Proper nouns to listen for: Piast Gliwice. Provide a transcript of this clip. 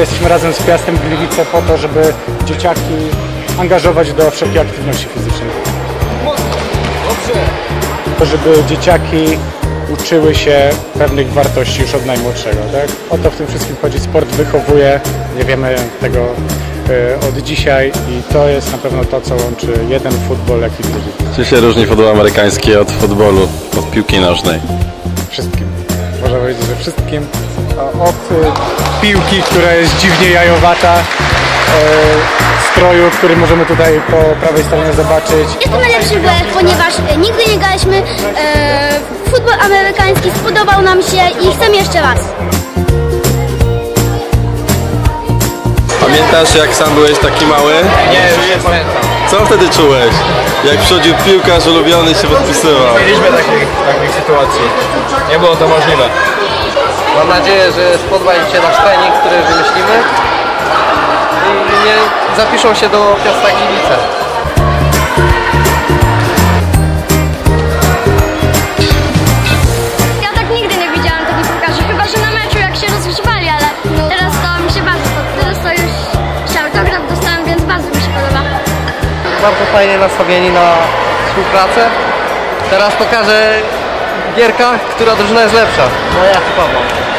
Dzisiaj jesteśmy razem z Piastem Gliwice po to, żeby dzieciaki angażować do wszelkiej aktywności fizycznej. Żeby dzieciaki uczyły się pewnych wartości już od najmłodszego. Tak? O to w tym wszystkim chodzi. Sport wychowuje, nie wiemy tego od dzisiaj i to jest na pewno to, co łączy jeden futbol, jak i drugi. Czym się różni futbol amerykański od futbolu, od piłki nożnej? Wszystkim. Można powiedzieć, że wszystkim. Od piłki, która jest dziwnie jajowata, stroju, który możemy tutaj po prawej stronie zobaczyć. Jest to najlepszy błęd, ponieważ nigdy nie graliśmy. Futbol amerykański spodobał nam się i chcemy jeszcze raz. Pamiętasz, jak sam byłeś taki mały? Nie, już nie pamiętam. Co wtedy czułeś? Jak przychodził piłkarz ulubiony, się podpisywał? Mieliśmy takich sytuacji. Nie było to możliwe. Mam nadzieję, że spodoba im się nasz trening, który wymyślimy i nie zapiszą się do Piasta Gliwice. Ja tak nigdy nie widziałam takich piłkarzy, chyba że na meczu jak się rozgrzewali, ale teraz to mi się bardzo podoba. Teraz to już się autograf dostałem, więc bardzo mi się podoba. Bardzo fajnie nastawieni na współpracę. Teraz pokażę w gierkach, która drużyna jest lepsza. No ja chyba mam.